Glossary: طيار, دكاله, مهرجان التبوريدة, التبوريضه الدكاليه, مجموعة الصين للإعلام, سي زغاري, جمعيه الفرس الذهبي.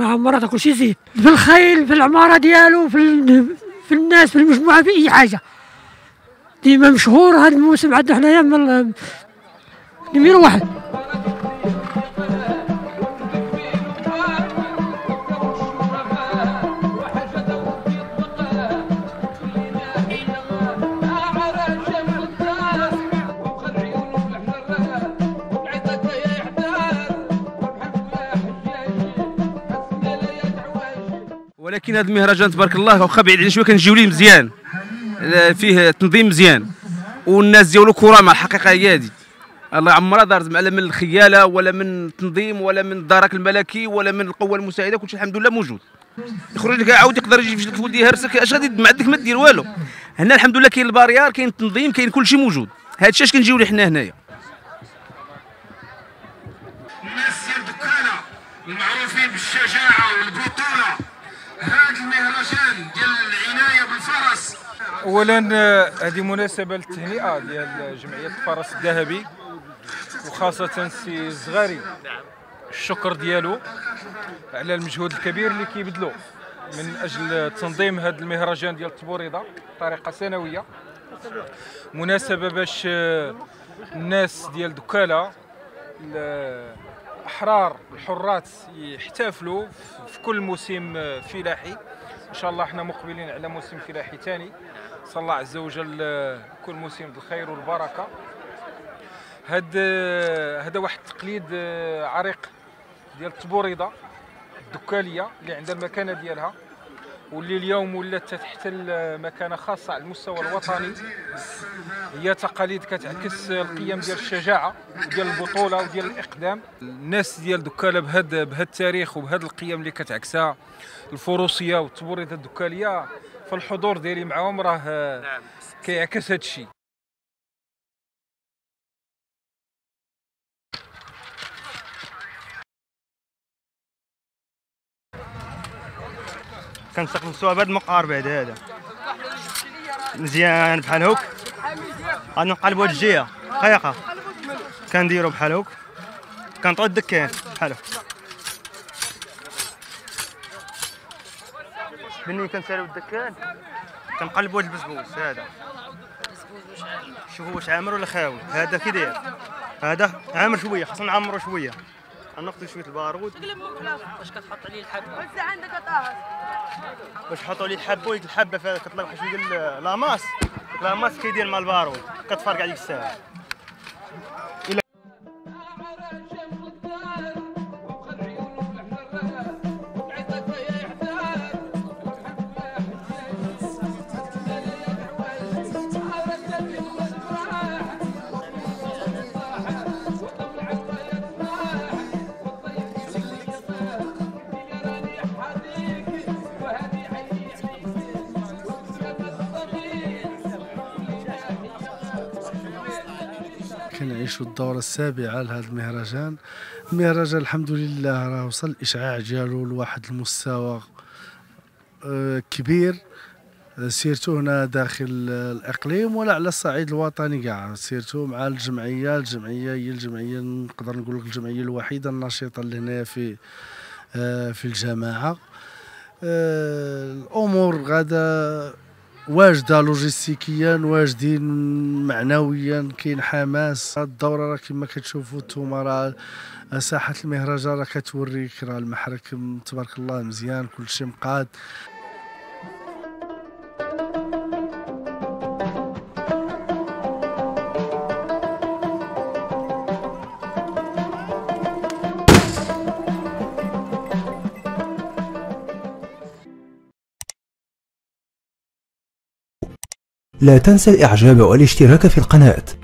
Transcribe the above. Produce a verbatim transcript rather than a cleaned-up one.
عمرها تاكل شي زيت في الخيل، في العماره ديالو، في في الناس، في المجموعه، في اي حاجه. ديما مشهور هذا الموسم عندنا حنايا من نمير واحد. ولكن هذا المهرجان تبارك الله واخا بعيد عليه شويه كنجيو ليه مزيان، فيه تنظيم مزيان والناس ديالو كرامه. الحقيقه هي هذه، الله عمرها دارت لا من الخياله ولا من التنظيم ولا من الدرك الملكي ولا من القوه المساعده، كلشي الحمد لله موجود. يخرج لك عاود يقدر يجي يفشلك ولدي يهرسك، اش غادي ما عندك ما دير والو. هنا الحمد لله كاين الباريار، كاين التنظيم، كاين كلشي موجود. هذا الشيء اش كنجيو ليه حنا هنايا. الناس ديال دكاله المعروفين بالشجاعه والبطوله. هذا المهرجان ديال العنايه بالفرس، اولا هذه مناسبه للتهنئه ديال جمعيه الفرس الذهبي وخاصه سي زغاري، الشكر ديالو على المجهود الكبير اللي كيبذلو من اجل تنظيم هذا المهرجان ديال التبوريضه بطريقه سنويه. مناسبه باش الناس ديال دكاله الاحرار الحرات يحتفلوا في كل موسم فلاحي. ان شاء الله احنا مقبلين على موسم فلاحي ثاني، صلى الله عز وجل كل موسم بالخير والبركه. هذا هذا واحد التقليد عريق ديال التبوريضه الدكاليه اللي عندها المكانه ديالها، واللي اليوم ولات تحتل مكانه خاصه على المستوى الوطني. هي تقاليد كتعكس القيم ديال الشجاعه وديال البطوله وديال الاقدام. الناس ديال دكاله بهذا بهذا التاريخ وبهذا القيم اللي كتعكسها الفروسيه والتبوريضه الدكاليه، فالحضور ديالي معاهم راه كيعكس هذا الشيء. كنستقبلوا بهاد المقار بعد هذا مزيان بحال هوك، غنقلبوا هاد الجهه دقيقه كنديروا بحال هوك، كنطوي الدكان بحال هوك. منين كنساليو الدكان كنقلبوا هاد البسبوس، هذا شوفوا واش عامر ولا خاوي. هذا كي داير، هذا عامر شويه، خصنا نعمروا شويه. غناخذ شويه البارود باش كتحط عليه الحبه، وزع عندك طاهر باش تحطوا عليه الحبه ويك الحبه فيها كطلع واحد شويه ديال لاماس. لاماس كيدير مع البارود كتفرق عليك الساعه. كنعيشوا الدورة السابعة لهذا المهرجان. المهرجان الحمد لله راه وصل الإشعاع ديالو لواحد المستوى كبير، سيرتو هنا داخل الإقليم ولا على الصعيد الوطني كاع، سيرتو مع الجمعية. الجمعية هي الجمعية نقدر نقول لك الجمعية الوحيدة النشيطة اللي هنا في في الجماعة. الأمور غادا واجده لوجيستيكيا، واجدين معنويا، كاين حماس. الدوره راه كما كتشوفوا نتوما راه ساحه المهرجان راه كتوريك راه المحرك تبارك الله مزيان، كلشي مقاد. لا تنسى الإعجاب والاشتراك في القناة.